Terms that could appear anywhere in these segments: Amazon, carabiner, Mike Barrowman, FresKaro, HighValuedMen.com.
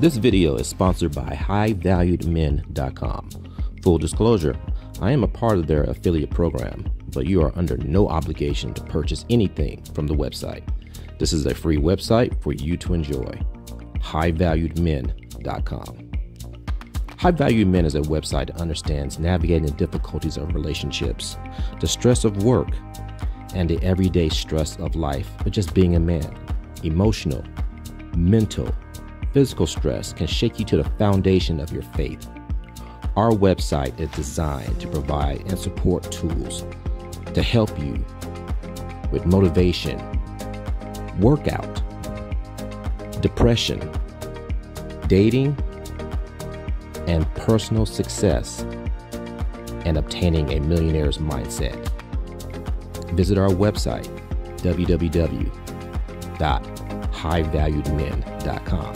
This video is sponsored by HighValuedMen.com. Full disclosure, I am a part of their affiliate program, but you are under no obligation to purchase anything from the website. This is a free website for you to enjoy. HighValuedMen.com. High Valued Men is a website that understands navigating the difficulties of relationships, the stress of work, and the everyday stress of life of just being a man. Emotional, mental, physical stress can shake you to the foundation of your faith. Our website is designed to provide and support tools to help you with motivation, workout, depression, dating, and personal success, and obtaining a millionaire's mindset. Visit our website, www.highvaluedmen.com.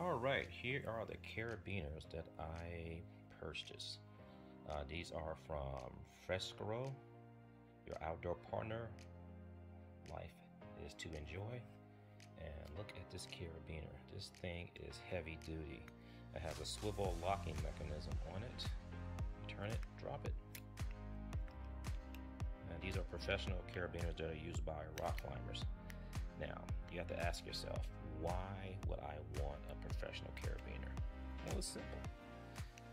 Alright, here are the carabiners that I purchased. These are from FresKaro, your outdoor partner. Life is to enjoy. And look at this carabiner. This thing is heavy duty. It has a swivel locking mechanism on it. You turn it, drop it. And these are professional carabiners that are used by rock climbers. Now, you have to ask yourself, why would I want a professional carabiner? Well, it's simple.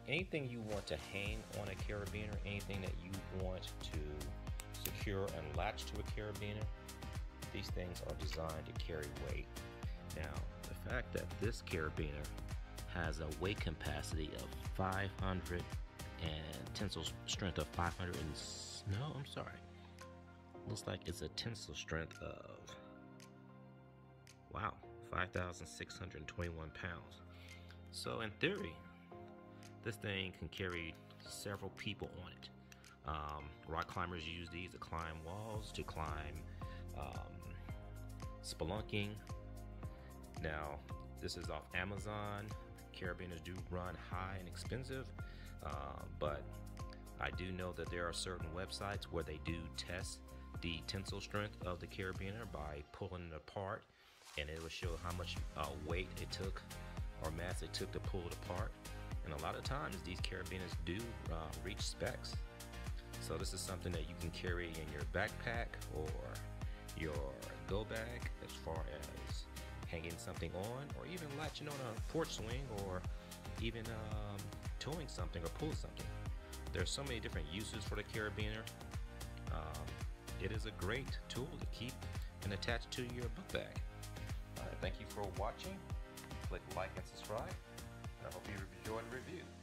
Anything you want to hang on a carabiner, anything that you want to secure and latch to a carabiner, these things are designed to carry weight. Now, the fact that this carabiner has a weight capacity of 500 and tensile strength of 500 and, no, I'm sorry. Looks like it's a tensile strength of, wow, 5,621 pounds. So in theory, this thing can carry several people on it. Rock climbers use these to climb walls, to climb spelunking. Now, this is off Amazon. Carabiners do run high and expensive, but I do know that there are certain websites where they do test the tensile strength of the carabiner by pulling it apart, and it will show how much weight it took or mass it took to pull it apart. And a lot of times these carabiners do reach specs. So this is something that you can carry in your backpack or your go bag as far as hanging something on, or even latching on a porch swing, or even towing something or pulling something. There's so many different uses for the carabiner. It is a great tool to keep and attach to your book bag. Thank you for watching. Click like and subscribe. I hope you enjoyed the review.